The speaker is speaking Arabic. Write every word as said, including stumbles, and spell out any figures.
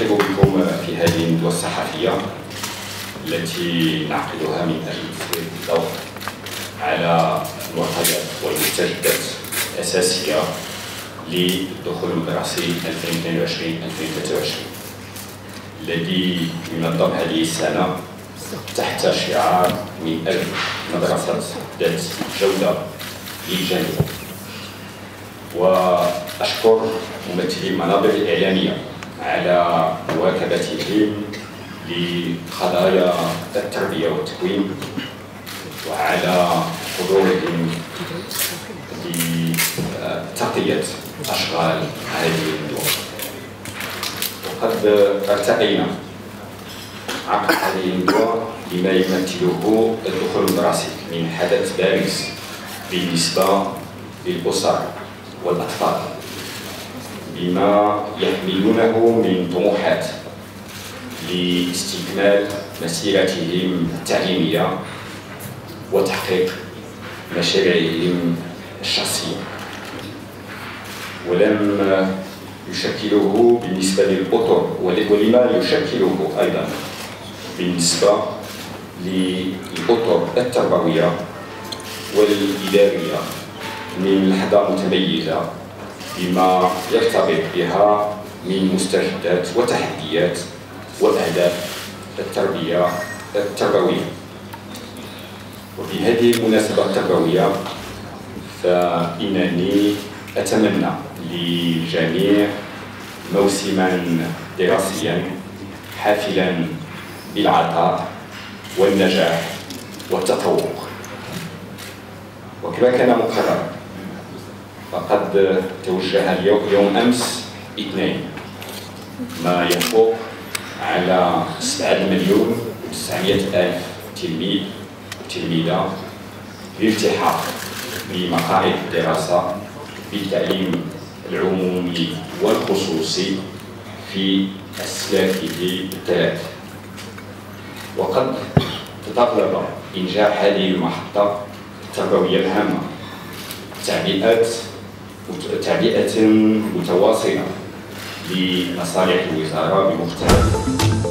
أرحب بكم في هذه الندوة الصحفية التي نعقدها من أجل الضوء على المعطيات والمستجدات الأساسية للدخول الدراسي ألفين واثنين وعشرين ألفين وثلاثة وعشرين الذي ينظم هذه السنة تحت شعار من أجل مدرسة ذات جودة للجميع. وأشكر ممثلي المنابر الإعلامية على مواكبتهم لقضايا التربية والتكوين وعلى حضورهم لتغطية أشغال هذه الندوة. وقد ارتقينا عقد هذه الندوة بما يمثله الدخول الدراسي من حدث بارز بالنسبة للأسر والأطفال، بما يحملونه من طموحات لاستكمال مسيرتهم التعليمية وتحقيق مشاريعهم الشخصية. ولم يشكله بالنسبة للأطر ولما يشكله أيضا بالنسبة للأطر التربوية والإدارية من لحظة متميزة بما يرتبط بها من مستجدات وتحديات والأهداف التربية التربوية. وبهذه المناسبة التربوية فإنني أتمنى للجميع موسما دراسيا حافلا بالعطاء والنجاح والتفوق. وكما كان مقرر فقد توجه اليوم يوم أمس اثنين ما يفوق على سبعة مليون وتسعمائة ألف تلميذ وتلميذة للالتحاق بمقاعد الدراسة بالتعليم العمومي والخصوصي في أسلافه الثلاث. وقد تطلب إنجاح هذه المحطة التربوية الهامة تعبئة تعبئة متواصلة لمصالح الوزارة بمختلف